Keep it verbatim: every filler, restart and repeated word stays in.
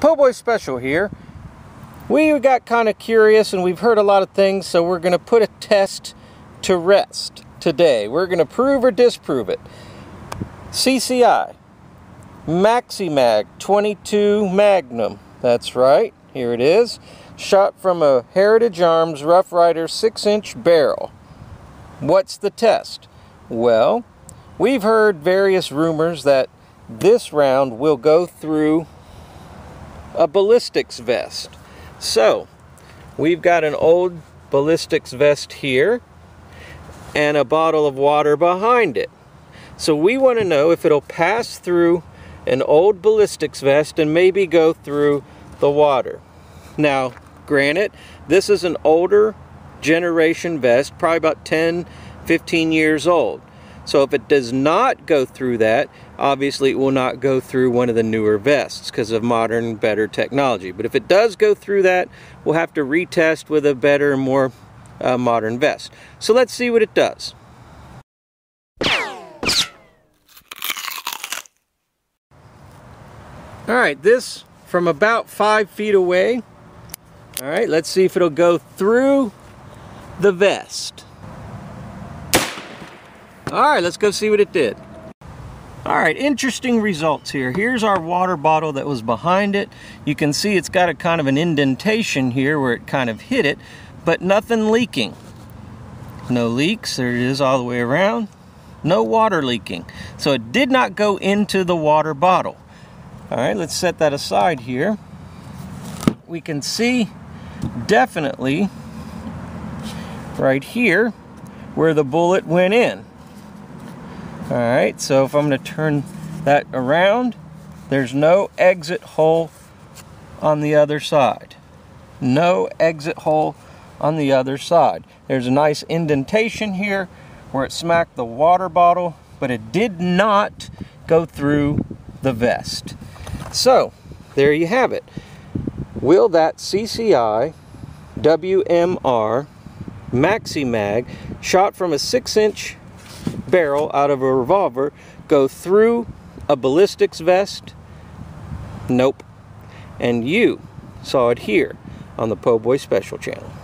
PoBoy Special here. We got kind of curious and we've heard a lot of things, so we're going to put a test to rest today. We're going to prove or disprove it. C C I Maxi Mag twenty-two Magnum. That's right, here it is. Shot from a Heritage Arms Rough Rider six inch barrel. What's the test? Well, we've heard various rumors that this round will go through a ballistics vest. So we've got an old ballistics vest here and a bottle of water behind it. So we want to know if it'll pass through an old ballistics vest and maybe go through the water. Now granted, this is an older generation vest, probably about ten fifteen years old. So if it does not go through that, obviously it will not go through one of the newer vests because of modern, better technology. But if it does go through that, we'll have to retest with a better, more uh, modern vest. So let's see what it does. All right, this from about five feet away. All right, let's see if it'll go through the vest. Alright, let's go see what it did. Alright, interesting results here. Here's our water bottle that was behind it. You can see it's got a kind of an indentation here where it kind of hit it, but nothing leaking. No leaks, there it is all the way around. No water leaking. So it did not go into the water bottle. Alright, let's set that aside here. We can see definitely right here where the bullet went in. Alright, so if I'm going to turn that around, there's no exit hole on the other side. No exit hole on the other side. There's a nice indentation here where it smacked the water bottle, but it did not go through the vest. So, there you have it. Will that C C I W M R Maxi Mag shot from a six inch barrel out of a revolver go through a ballistics vest? Nope. And you saw it here on the PoBoy Special channel.